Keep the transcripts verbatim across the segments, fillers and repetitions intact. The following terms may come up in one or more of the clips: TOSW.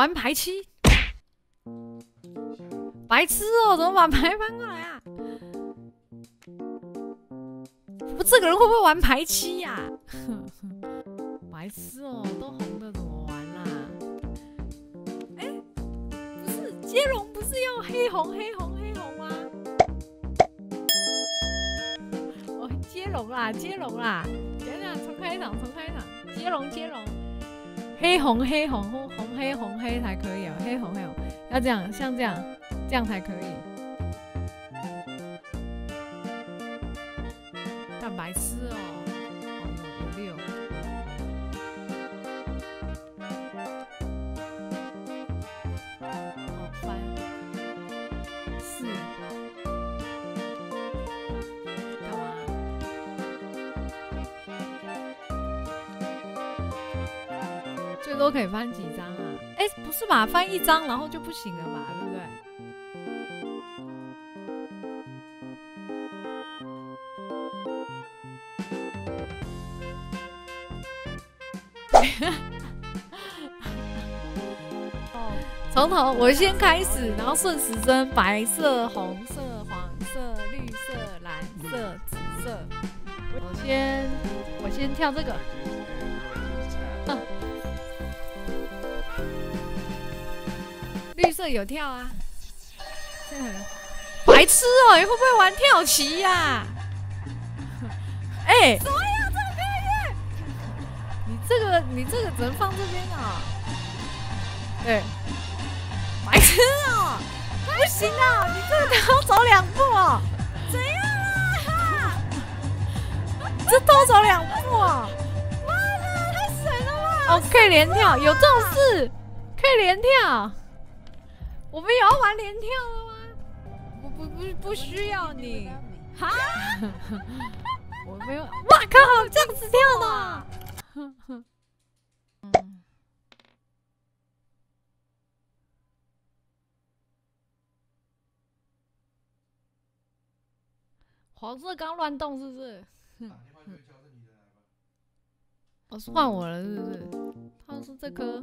玩排七，白痴哦，怎么把牌搬过来啊？我这个人会不会玩排七呀、啊？白痴哦，都红的怎么玩啦、啊？哎、欸，不是接龙，不是要黑红黑红黑红吗？哦，接龙啦，接龙啦！等等，重开场，重开场，接龙接龙。 黑红黑红红红黑红黑才可以啊！黑红黑红要这样，像这样，这样才可以。干白痴哦！哦，有有六。哦，翻四。干嘛？ 最多可以翻几张啊？哎，不是吧？翻一张然后就不行了吧？对不对？哦，从头我先开始，然后顺时针，白色、红色、黄色、绿色、蓝色、紫色。我先我先跳这个。 绿色有跳啊，白痴哦、喔！你会不会玩跳棋呀、啊？哎、欸，怎么样？这个你这个你这个只能放这边啊、喔。对，白痴哦、喔，不行啊！你这个多走两步哦、喔，怎样啊？这多走两步哦、喔，妈的，太神了吧！哦，可以连跳，有这种事，可以连跳。 我们也要玩连跳了吗？不不不，不需要你。哈，我没有。哇靠，这样子跳呢？嗯。黄色刚乱动是不是？哦，是换我了是不是？他是这颗。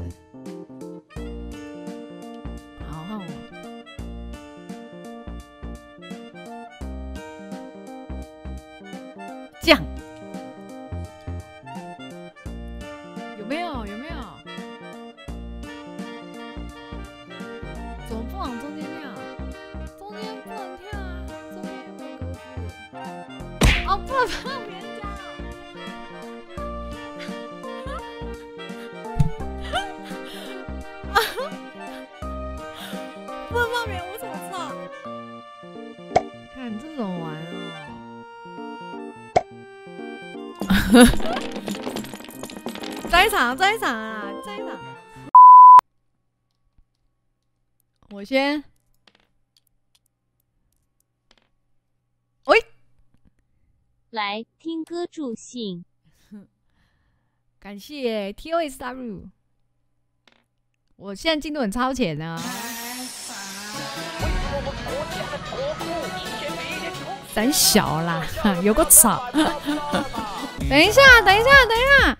好，换我。这样。 放别人家啊！不能放别人，我怎么知道？看这种玩哦！在场，在场啊，在场！我先。 来听歌助兴，感谢 T O S W。我现在进度很超前啊！胆小啦，有个草。等一下，等一下，等一下。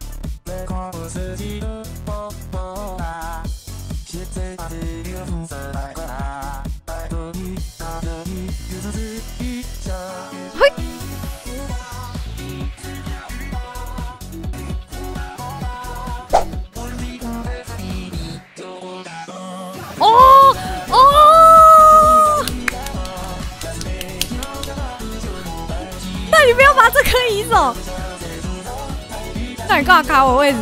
嘿。 你不要把这颗移走，那你干嘛卡我位置？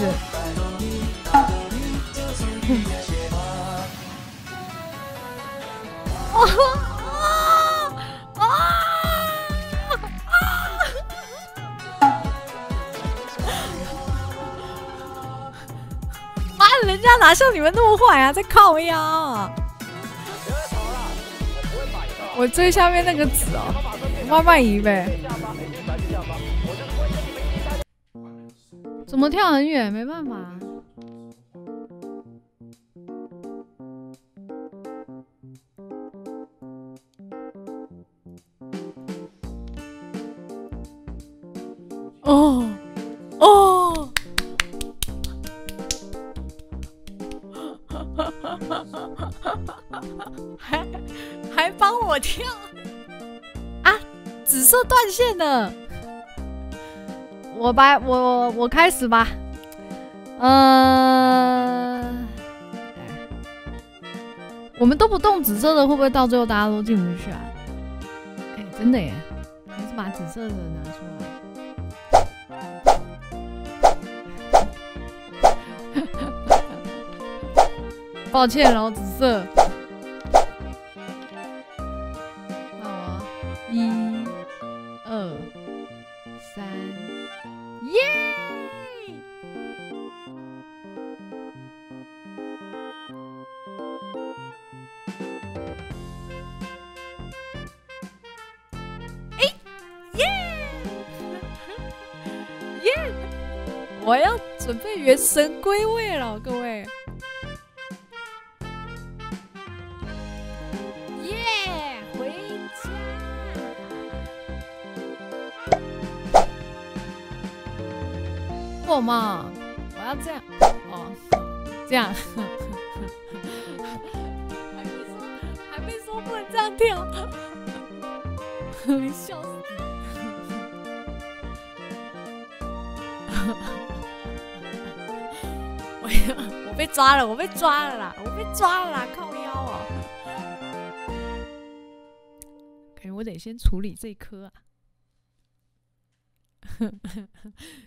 哦哦哦哦！妈的，人家哪像你们那么坏啊，在靠腰、啊。我追下面那个子哦。 慢慢移呗。怎么跳很远？没办法。哦哦，还还帮我跳啊！紫色断线了。 我把我我开始吧，呃，我们都不动紫色的，会不会到最后大家都进不去啊？哎，真的耶，还是把紫色的拿出来。抱歉喽，紫色。那我一、二、三。 耶！ Yeah! 哎，耶！耶！我要准备元神归位了，各位。耶！ Yeah! 回家。 我嘛，我要这样哦，这样，还被说还被说不能这样跳，笑死！我要我被抓了，我被抓了啦，我被抓了啦，靠腰啊！感觉我得先处理这颗啊。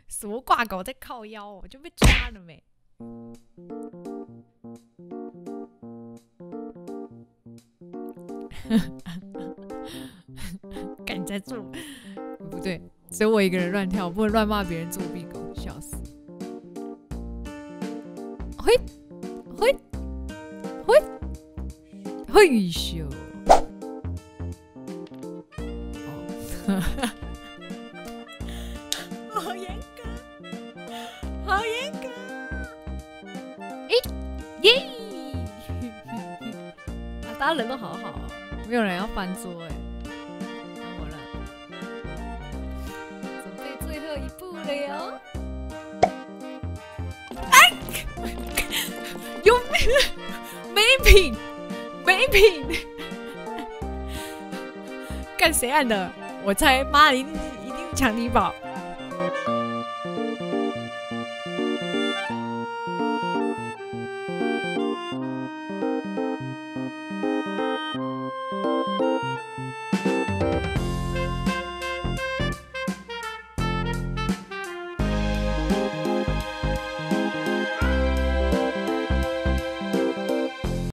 什么挂狗在靠腰、哦，我就被抓了没？看你在做，不对，只有我一个人乱跳，不能乱骂别人作弊狗，笑死！嘿，嘿，嘿，嘿咻！哦。耶！啊，大家人都好好、哦，没有人要翻桌哎。然后呢，准备最后一步了哟。哎，有没品，没品！干谁按的？我猜，妈一定一定抢低保。